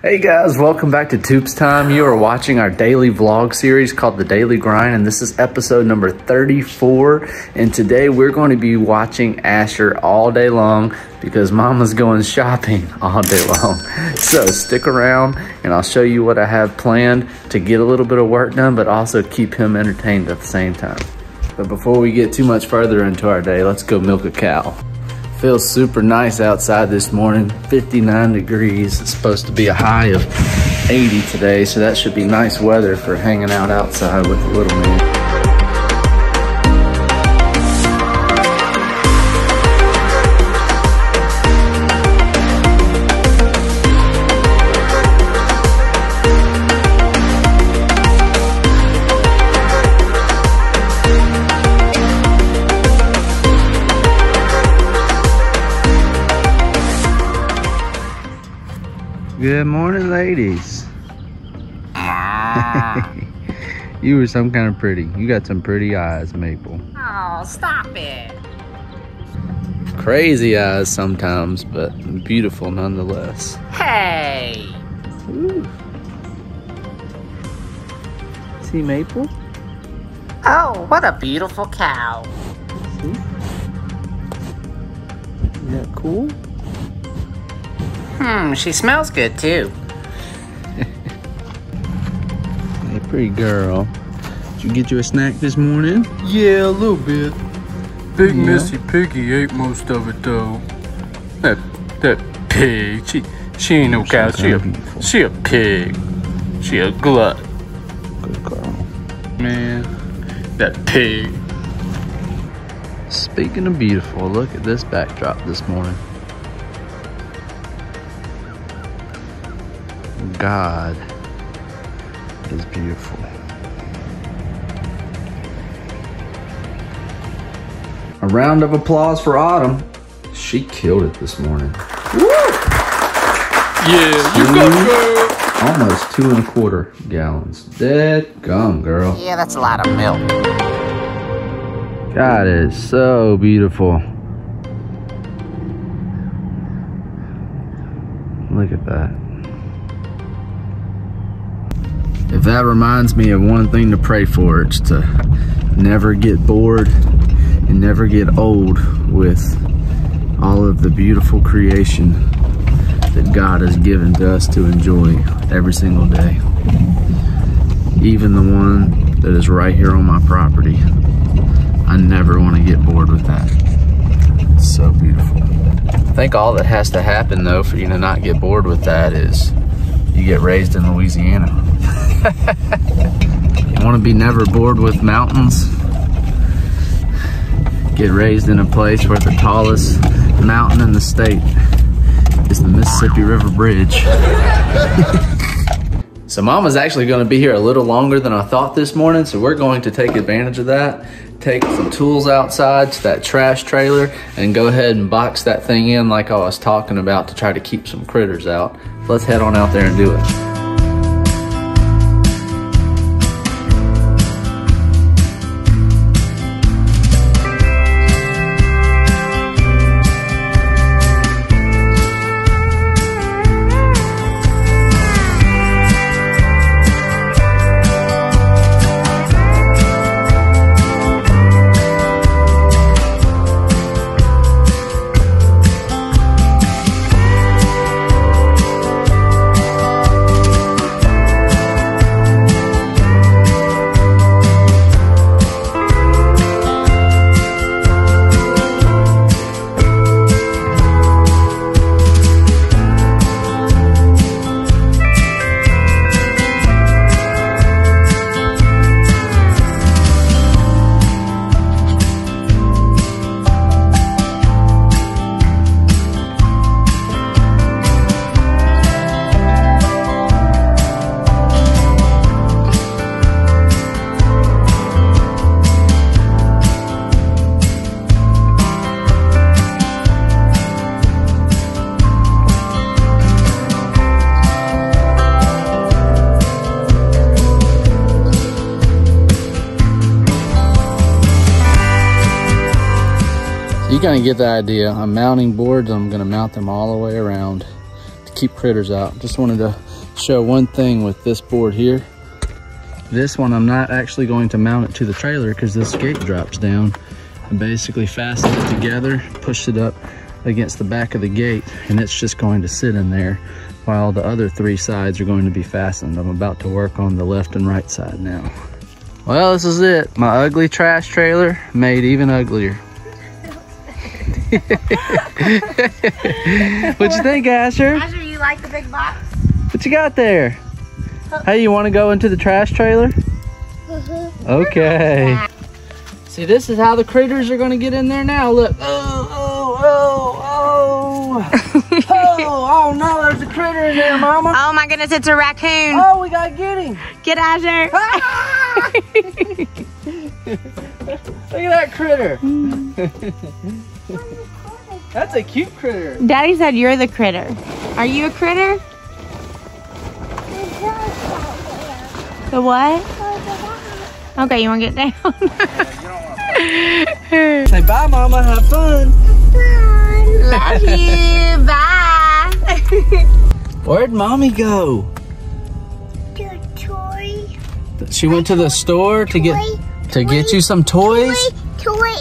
Hey guys, welcome back to Toups Time. You are watching our daily vlog series called The Daily Grind, and this is episode number 34. And today we're going to be watching Asher all day long because Mama's going shopping all day long. So stick around and I'll show you what I have planned to get a little bit of work done, but also keep him entertained at the same time. But before we get too much further into our day, let's go milk a cow. Feels super nice outside this morning, 59 degrees. It's supposed to be a high of 80 today, so that should be nice weather for hanging out outside with the little man. Good morning, ladies. You were some kind of pretty. You got some pretty eyes, Maple. Oh, stop it. Crazy eyes sometimes, but beautiful nonetheless. Hey. Ooh. See, Maple? Oh, what a beautiful cow. See? Isn't that cool? She smells good too. Hey, pretty girl. Did you get you a snack this morning? Yeah, a little bit. Big Missy Piggy ate most of it though. That pig. She ain't no cow. She a pig. She a glut. Good girl. Man, that pig. Speaking of beautiful, look at this backdrop this morning. God is beautiful. A round of applause for Autumn. She killed it this morning. Woo! Yeah, you go, girl. Almost 2¼ gallons. Dead gum, girl. Yeah, that's a lot of milk. God is so beautiful. Look at that. If that reminds me of one thing to pray for, it's to never get bored and never get old with all of the beautiful creation that God has given to us to enjoy every single day. Even the one that is right here on my property. I never want to get bored with that. It's so beautiful. I think all that has to happen though for you to not get bored with that is you get raised in Louisiana. You want to be never bored with mountains? Get raised in a place where the tallest mountain in the state is the Mississippi River Bridge. So Mama's actually going to be here a little longer than I thought this morning, so we're going to take advantage of that. Take some tools outside to that trash trailer and go ahead and box that thing in like I was talking about to try to keep some critters out. Let's head on out there and do it. You kind of get the idea. I'm mounting boards. I'm going to mount them all the way around to keep critters out. Just wanted to show one thing with this board here. This one, I'm not actually going to mount it to the trailer because this gate drops down. I basically fasten it together, push it up against the back of the gate, and it's just going to sit in there while the other three sides are going to be fastened. I'm about to work on the left and right side now. Well, this is it. My ugly trash trailer made even uglier. What'd you think, Asher? Asher, you like the big box? What you got there? Hey, you want to go into the trash trailer? Okay. See, this is how the critters are going to get in there now. Look. Oh, no, there's a critter in there, Mama. Oh, my goodness, it's a raccoon. Oh, we got to get him. Get Asher. Ah! Look at that critter. That's a cute critter. Daddy said you're the critter. Are you a critter? The what? Okay, you want to get down? Say bye, Mama. Have fun. Love you. Bye. Where'd Mommy go? To a toy. She went to the store to get you some toys? Toy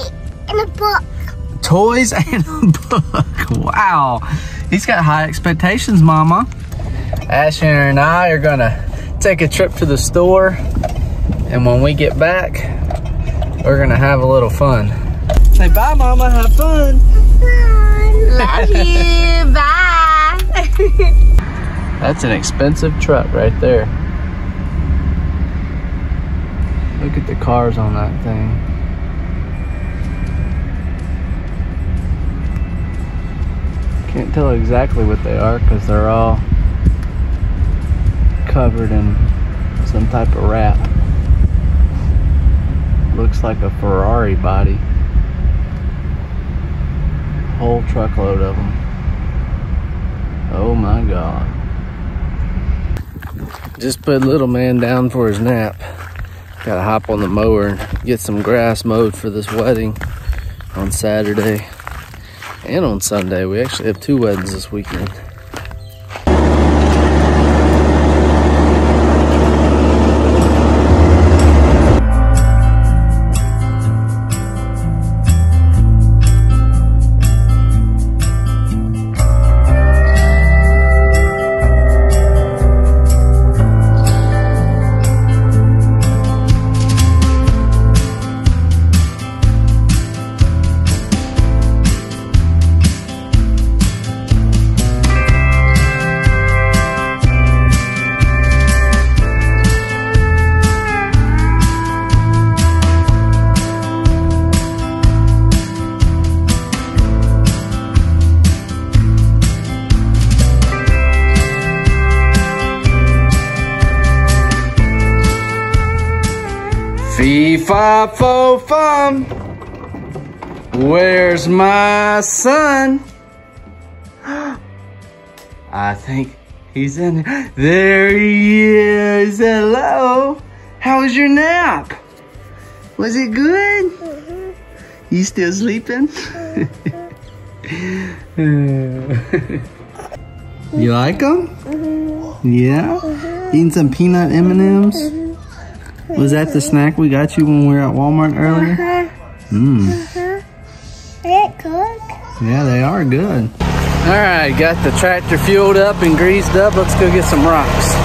and a book. Toys and a book. Wow. He's got high expectations, Mama. Asher and I are going to take a trip to the store, and when we get back we're gonna have a little fun. Say bye, Mama. Have fun. Love you. Bye. That's an expensive truck right there. Look at the cars on that thing. Can't tell exactly what they are because they're all covered in some type of wrap. Looks like a Ferrari body. Whole truckload of them. Oh my God. Just put little man down for his nap. Gotta hop on the mower and get some grass mowed for this wedding on Saturday and on Sunday. We actually have two weddings this weekend. Fee-fi-fo-fum, where's my son? I think he's in there. There he is. Hello. How was your nap? Was it good? Mm-hmm. You still sleeping? Mm-hmm. You like them? Mm-hmm. Yeah? Mm-hmm. Eating some peanut M&Ms? Mm-hmm. Was that the snack we got you when we were at Walmart earlier? Mmm. They're good. Yeah, they are good. All right, got the tractor fueled up and greased up. Let's go get some rocks.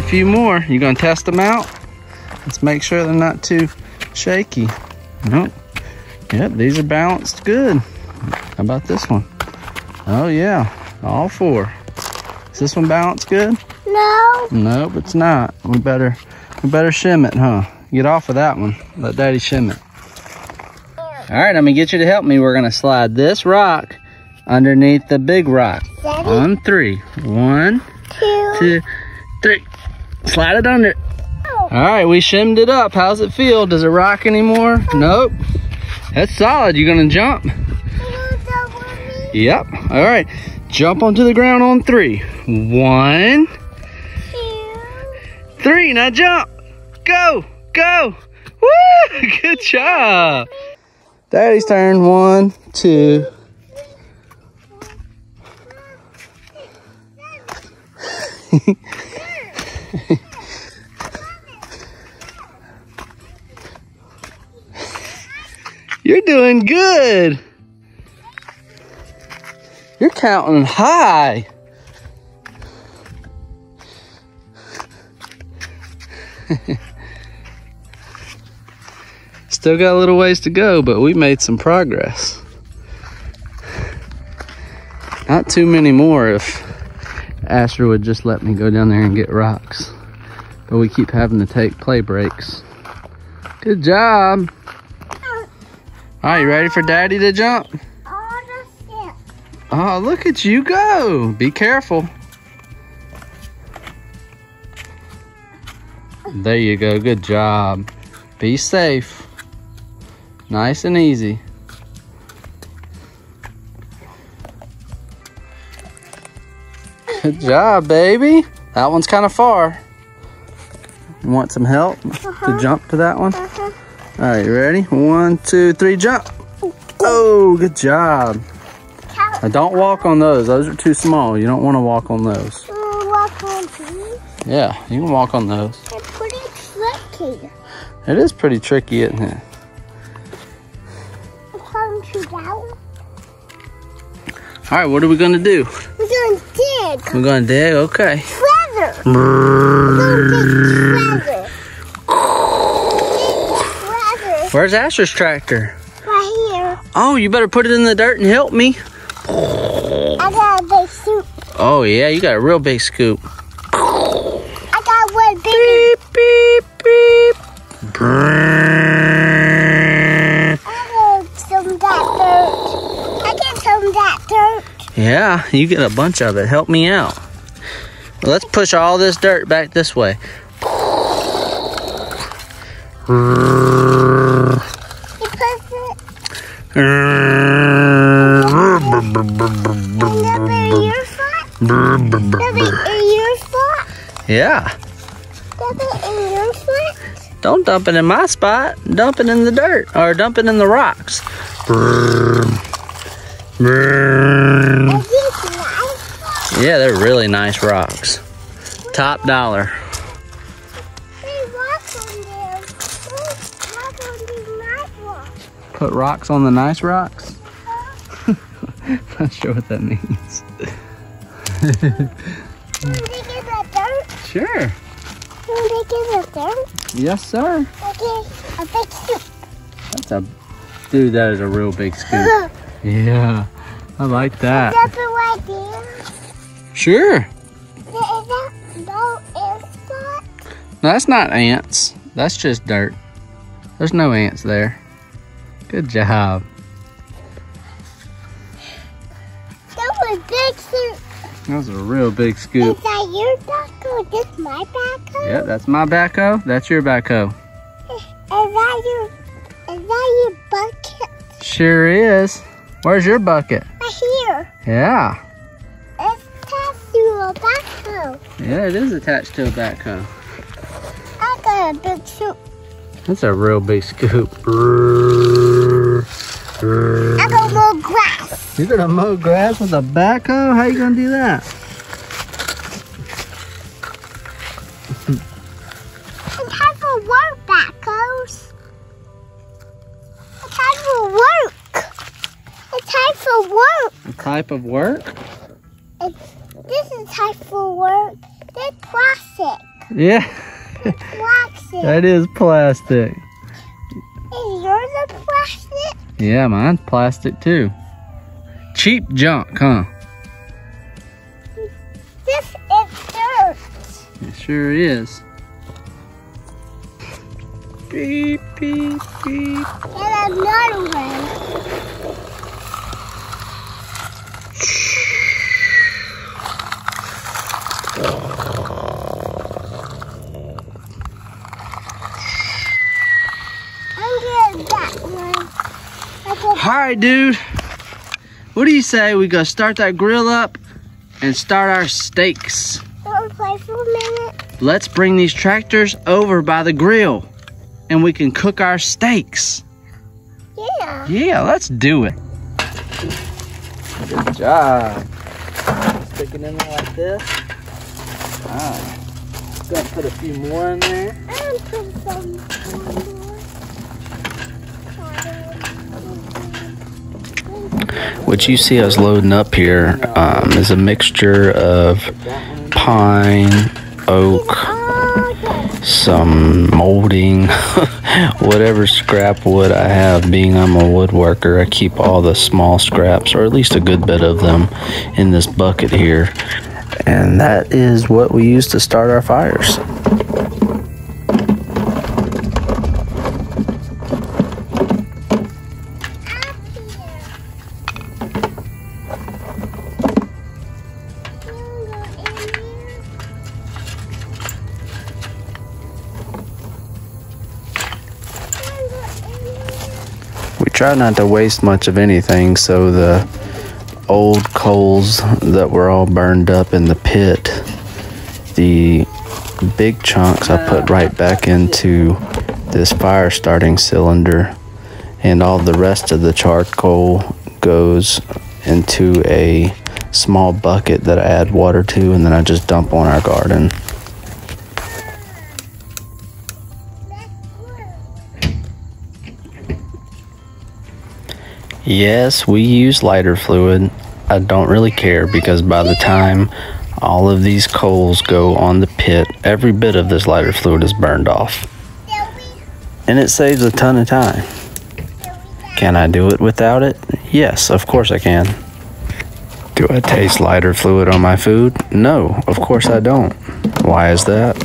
got a few more. You gonna test them out? Let's make sure they're not too shaky. Nope. Yep, these are balanced good. How about this one? Oh yeah, all four. Is this one balanced good? No. Nope, it's not. We better shim it, huh? Get off of that one. Let Daddy shim it. All right, I'm gonna get you to help me. We're gonna slide this rock underneath the big rock. Daddy? On three. One, two, three. Slide it under. Oh. All right, we shimmed it up. How's it feel? Does it rock anymore? Oh. Nope. That's solid. You gonna jump? Yep. All right. Jump onto the ground on three. One, two, three. Now jump. Go, go. Woo! Good job. Daddy's turn. One, two. You're doing good. You're counting high. Still got a little ways to go, but we made some progress. Not too many more if Asher would just let me go down there and get rocks. But we keep having to take play breaks. Good job. All right, you ready for Daddy to jump? Oh, look at you go. Be careful. There you go. Good job. Be safe. Nice and easy. Good job, baby. That one's kind of far. You want some help to jump to that one? All right, you ready? One, two, three, jump. Oh, good job. Now don't walk on those are too small. You don't want to walk on those. Can I walk on these? Yeah, you can walk on those. They're pretty tricky. It is pretty tricky, isn't it? Alright, what are we going to do? We're going to dig. We're going to dig? Okay. Treasure. We're going to dig treasure. Where's Asher's tractor? Right here. Oh, you better put it in the dirt and help me. I got a big scoop. Oh yeah, you got a real big scoop. I got one big. Beep beep beep. I get some of that dirt. I get some of that dirt. Yeah, you get a bunch of it. Help me out. Well, let's push all this dirt back this way. You push it. Yeah. Dump it in your spot? Don't dump it in my spot. Dump it in the dirt. Or dump it in the rocks. Yeah, they're really nice rocks. Top dollar. Put rocks on the nice rocks? Not sure what that means. Sure. Can we get a dirt? Yes, sir. Okay, a big scoop. That's a dude. That is a real big scoop. Yeah, I like that. Is that the right there? Sure. Is that no ant spot? No, that's not ants. That's just dirt. There's no ants there. Good job. That was big scoop. That was a real big scoop. Is that your backhoe? This my backhoe? Yeah, that's my backhoe. That's your backhoe. Is that your bucket? Sure is. Where's your bucket? Right here. Yeah. It's attached to a backhoe. Yeah, it is attached to a backhoe. I got a big scoop. That's a real big scoop. I got more grass. You're gonna mow grass with a backhoe? How you gonna do that? It's time for work, backhoes. It's time for work. It's time for work. A type of work? This is type for work. They're plastic. Yeah. It's plastic. That is plastic. Is yours a plastic? Yeah, mine's plastic too. Cheap junk, huh? This is dirt. It sure is. Beep, beep, beep. And another one. Alright, dude, what do you say we go start that grill up and start our steaks? Wanna play for a minute? Let's bring these tractors over by the grill and we can cook our steaks. Yeah. Yeah, let's do it. Good job. Stick it in there like this. Alright. I'm gonna put a few more in there. I'm gonna put some more. What you see us loading up here is a mixture of pine, oak, some molding, whatever scrap wood I have. Being I'm a woodworker, I keep all the small scraps, or at least a good bit of them, in this bucket here. And that is what we use to start our fires. Try not to waste much of anything, so the old coals that were all burned up in the pit, the big chunks I put right back into this fire starting cylinder, and all the rest of the charcoal goes into a small bucket that I add water to, and then I just dump on our garden. Yes, we use lighter fluid. I don't really care because by the time all of these coals go on the pit, every bit of this lighter fluid is burned off. And it saves a ton of time. Can I do it without it? Yes, of course I can. Do I taste lighter fluid on my food? No, of course I don't. Why is that?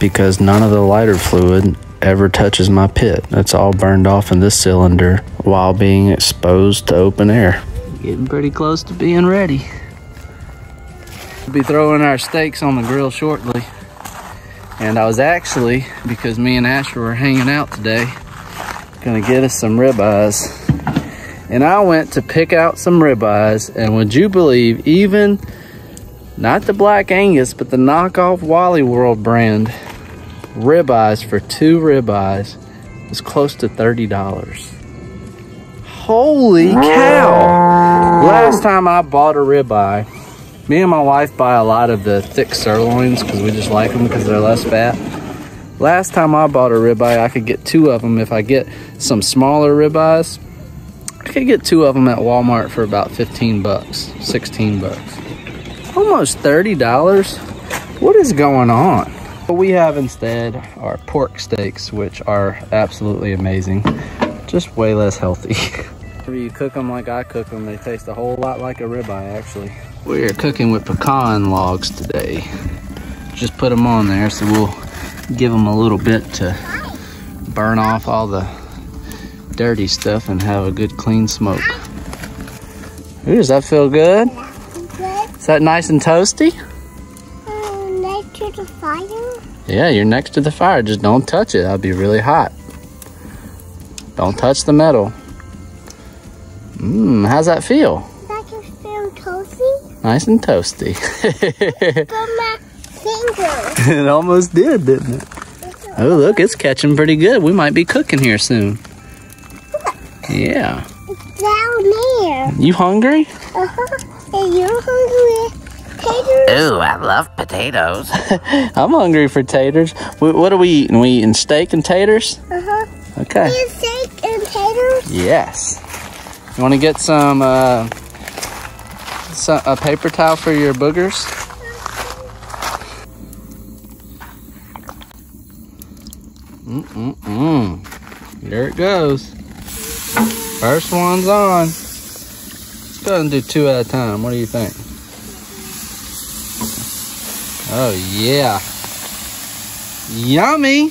Because none of the lighter fluid ever touches my pit. It's all burned off in this cylinder while being exposed to open air. Getting pretty close to being ready. We'll be throwing our steaks on the grill shortly. And I was actually, because me and Asher were hanging out today, gonna get us some ribeyes. And I went to pick out some ribeyes, and would you believe, even not the Black Angus, but the knockoff Wally World brand ribeyes for two ribeyes was close to $30. Holy cow! Last time I bought a ribeye, me and my wife buy a lot of the thick sirloins because we just like them because they're less fat. Last time I bought a ribeye, I could get two of them. If I get some smaller ribeyes, I could get two of them at Walmart for about 15 bucks, 16 bucks. Almost $30. What is going on? But we have instead our pork steaks, which are absolutely amazing, just way less healthy. Whenever you cook them like I cook them, they taste a whole lot like a ribeye, actually. We are cooking with pecan logs today. Just put them on there, so we'll give them a little bit to burn off all the dirty stuff and have a good clean smoke. Ooh, does that feel good? Is that nice and toasty? The fire? Yeah, you're next to the fire. Just don't touch it. I'll be really hot. Don't touch the metal. Mmm, how's that feel? That can feel toasty. Nice and toasty. But my finger. It almost did, didn't it? Oh, look, it's catching pretty good. We might be cooking here soon. Look. Yeah. It's down there. You hungry? Uh-huh. And you're hungry. Ooh, I love potatoes. I'm hungry for taters. What are we eating? We eating steak and taters? Uh-huh. Okay. You steak and taters? Yes. You want to get some a paper towel for your boogers? There it goes. First one's on. Let's go ahead and do two at a time. What do you think? Oh, yeah. Yummy.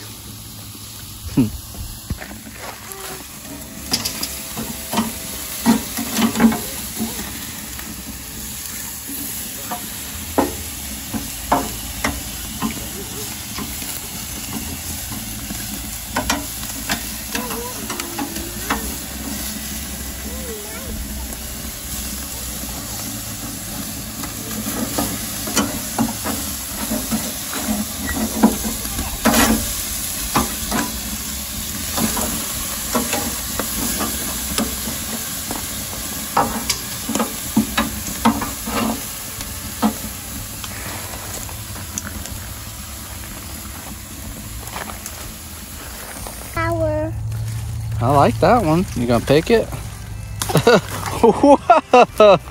I like that one. You gonna pick it?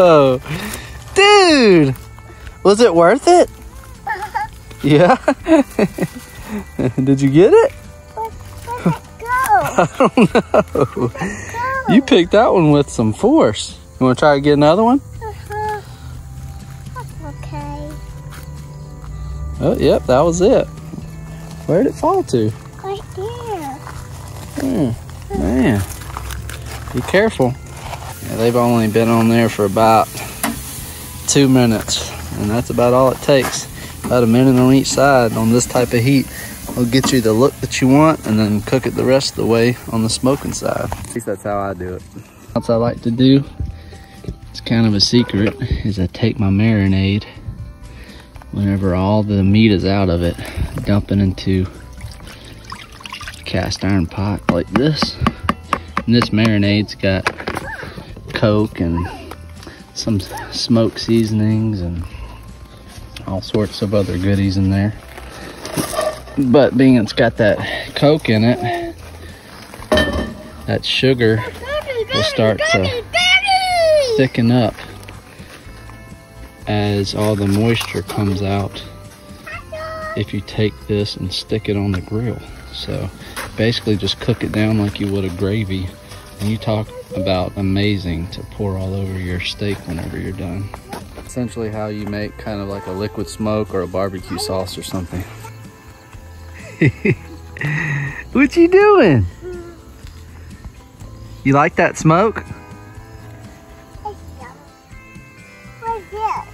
Whoa! Dude! Was it worth it? Yeah? Did you get it? Where did it go? I don't know. You picked that one with some force. You wanna try to get another one? That's okay. Oh, yep, that was it. Where did it fall to? Right there. Yeah. Man, be careful. Yeah, they've only been on there for about 2 minutes, and that's about all it takes. About a minute on each side on this type of heat will get you the look that you want, and then cook it the rest of the way on the smoking side. At least that's how I do it. What I like to do, it's kind of a secret, is I take my marinade whenever all the meat is out of it, dump it into cast iron pot like this, and this marinade's got Coke and some smoked seasonings and all sorts of other goodies in there, but being it's got that Coke in it, that sugar will start to thicken up as all the moisture comes out if you take this and stick it on the grill. So basically just cook it down like you would a gravy, and you talk about amazing to pour all over your steak whenever you're done. Essentially how you make kind of like a liquid smoke or a barbecue sauce or something. What you doing? You like that smoke? What's this?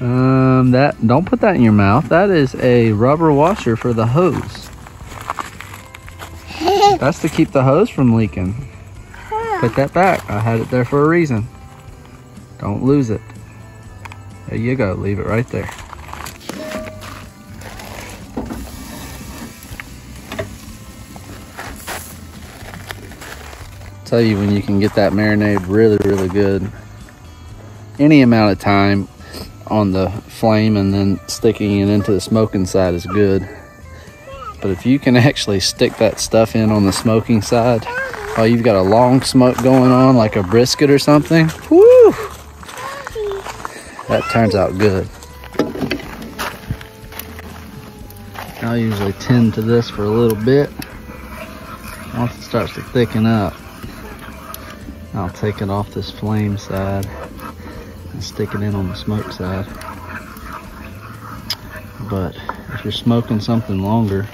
That, don't put that in your mouth. That is a rubber washer for the hose. That's to keep the hose from leaking. Huh. Put that back. I had it there for a reason. Don't lose it. There you go. Leave it right there. I'll tell you when you can get that marinade really, really good. Any amount of time on the flame and then sticking it into the smoking side is good. But if you can actually stick that stuff in on the smoking side while you've got a long smoke going on, like a brisket or something, whoo, that turns out good. I usually tend to this for a little bit. Once it starts to thicken up, I'll take it off this flame side and stick it in on the smoke side. But if you're smoking something longer,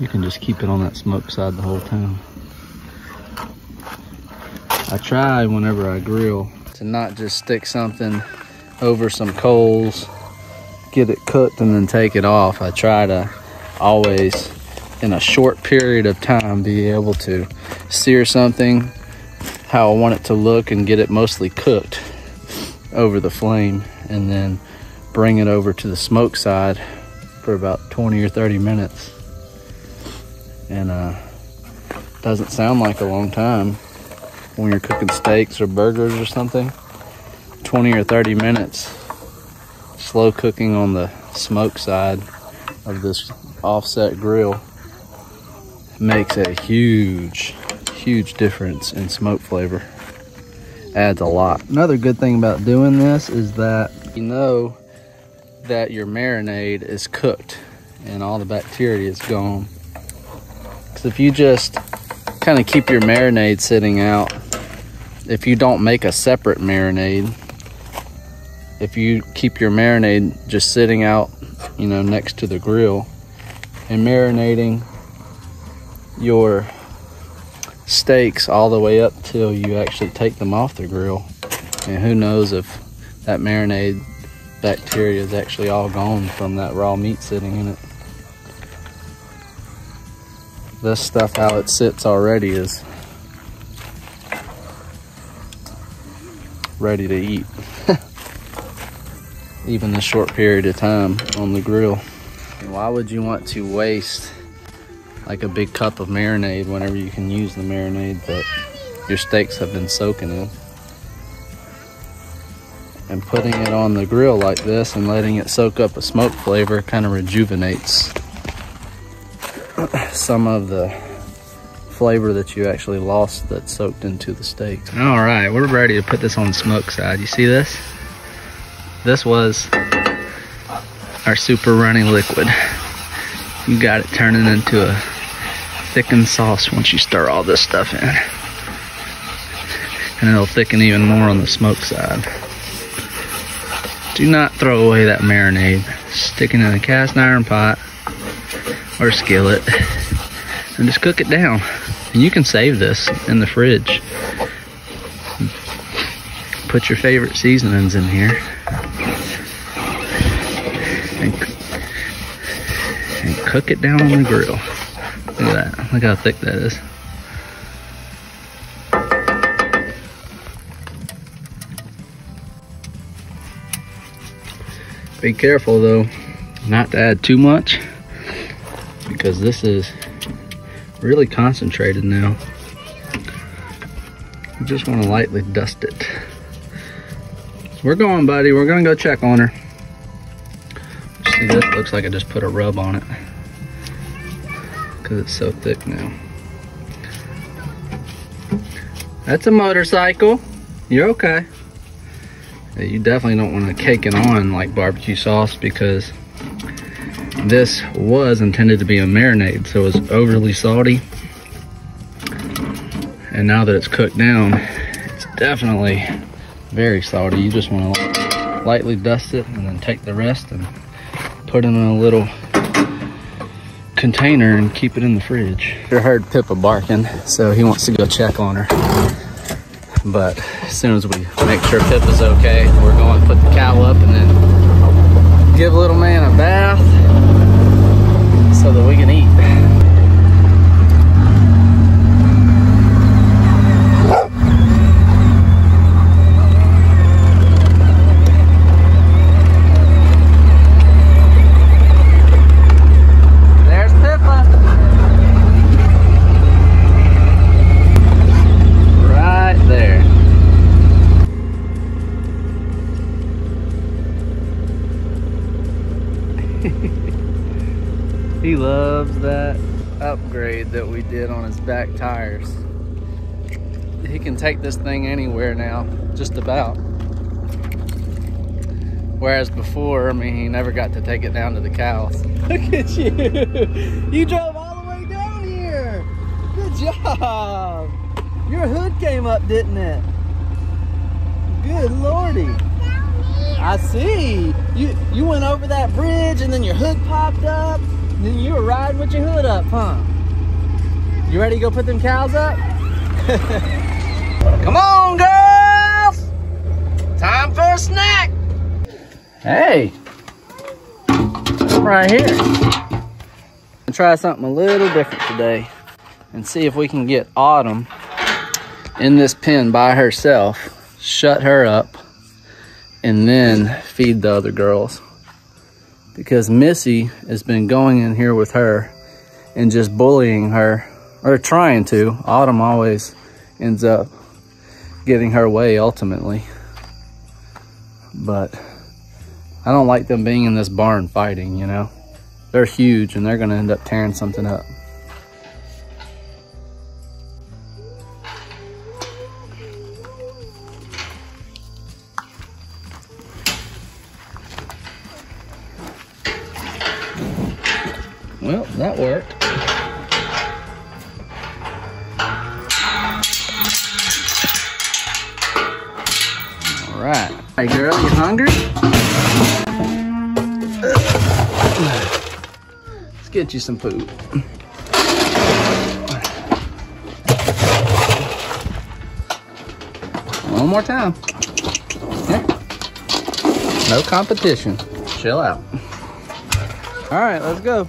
you can just keep it on that smoke side the whole time. I try whenever I grill to not just stick something over some coals, get it cooked and then take it off. I try to always, in a short period of time, be able to sear something how I want it to look and get it mostly cooked over the flame, and then bring it over to the smoke side for about 20 or 30 minutes. And doesn't sound like a long time when you're cooking steaks or burgers or something. 20 or 30 minutes slow cooking on the smoke side of this offset grill makes a huge, huge difference in smoke flavor. Adds a lot. Another good thing about doing this is that you know that your marinade is cooked and all the bacteria is gone. Because if you just kind of keep your marinade sitting out, if you don't make a separate marinade, if you keep your marinade just sitting out, you know, next to the grill and marinating your steaks all the way up till you actually take them off the grill, and who knows if that marinade bacteria is actually all gone from that raw meat sitting in it. This stuff, how it sits already, is ready to eat. Even a short period of time on the grill. Why would you want to waste like a big cup of marinade whenever you can use the marinade that your steaks have been soaking in? And putting it on the grill like this and letting it soak up a smoke flavor kind of rejuvenates some of the flavor that you actually lost that soaked into the steaks. All right, we're ready to put this on the smoke side. You see this? This was our super runny liquid. You got it turning into a thickened sauce once you stir all this stuff in. And it'll thicken even more on the smoke side. Do not throw away that marinade. Stick it in a cast iron pot or skillet and just cook it down. And you can save this in the fridge. Put your favorite seasonings in here. And cook it down on the grill. Look at that. Look how thick that is. Be careful though not to add too much, because this is really concentrated now. You just want to lightly dust it. We're going, buddy. We're going to go check on her. See, this looks like I just put a rub on it because it's so thick now. That's a motorcycle. You're okay. You definitely don't want to cake it on like barbecue sauce, because this was intended to be a marinade, so it was overly salty. And now that it's cooked down, it's definitely very salty. You just want to lightly dust it and then take the rest and put it in a little container and keep it in the fridge. I heard Pippa barking, so he wants to go check on her. But as soon as we make sure Pippa's okay, we're going to put the cow up and then give little man a bath so that we can eat. He loves that upgrade that we did on his back tires. He can take this thing anywhere now, just about. Whereas before, I mean, he never got to take it down to the cows. Look at you! You drove all the way down here! Good job! Your hood came up, didn't it? Good lordy! I see! You went over that bridge and then your hood popped up. Then you were riding with your hood up, huh? You ready to go put them cows up? Come on, girls! Time for a snack! Hey! Right here. I'll try something a little different today and see if we can get Autumn in this pen by herself, shut her up, and then feed the other girls. Because Missy has been going in here with her and just bullying her, or trying to. Autumn always ends up getting her way ultimately. But I don't like them being in this barn fighting, you know. They're huge and they're gonna end up tearing something up. Well, that worked. All right. Hey girl, you hungry? Let's get you some food. One more time. No competition. Chill out. All right, let's go.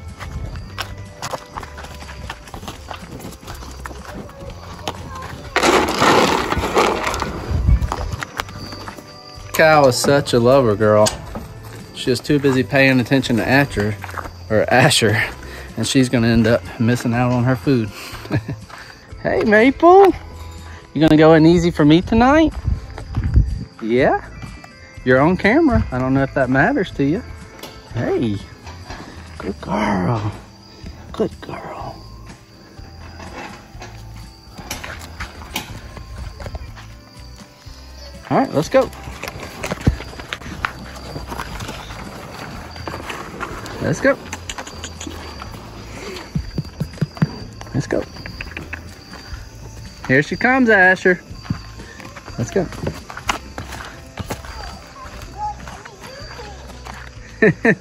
Cow is such a lover girl. She was too busy paying attention to Asher, and she's gonna end up missing out on her food. Hey, Maple, you gonna go in easy for me tonight? Yeah. You're on camera. I don't know if that matters to you. Hey, good girl. Good girl. All right, let's go. Let's go. Let's go. Here she comes, Asher. Let's go.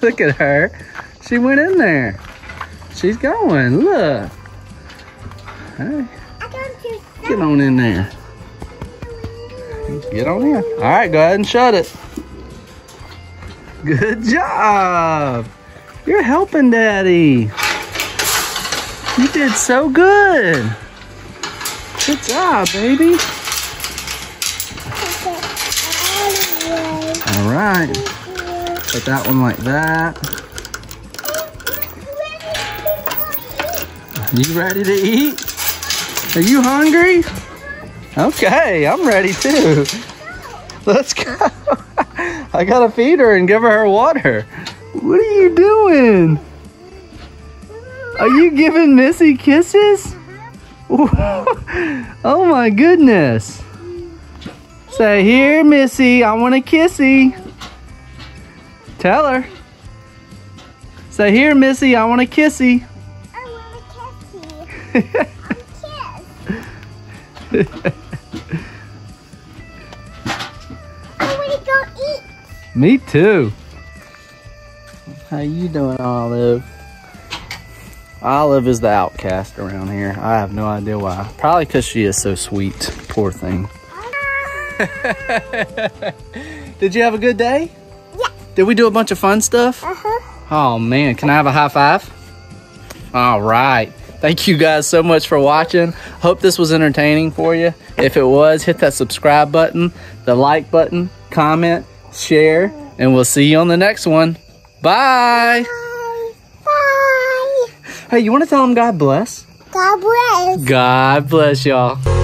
Look at her. She went in there. She's going. Look. Hey. Get on in there. Get on in. All right, go ahead and shut it. Good job. You're helping Daddy. You did so good. Good job, baby. All right. Put that one like that. You ready to eat? Are you hungry? Okay, I'm ready too. Let's go. I gotta feed her and give her her water. What are you doing? Are you giving Missy kisses? Oh my goodness. Say, here, Missy, I want a kissy. Tell her. Say, here, Missy, I want a kissy. I want a kissy. I'm kissed. I want to go eat. Me too. How you doing, Olive? Olive is the outcast around here. I have no idea why. Probably because she is so sweet. Poor thing. Did you have a good day? Did we do a bunch of fun stuff? Uh-huh. Oh man, can I have a high five? All right. Thank you guys so much for watching. Hope this was entertaining for you. If it was, hit that subscribe button, the like button, comment, share, and we'll see you on the next one. Bye. Bye. Bye. Hey, you want to tell them God bless? God bless. God bless y'all.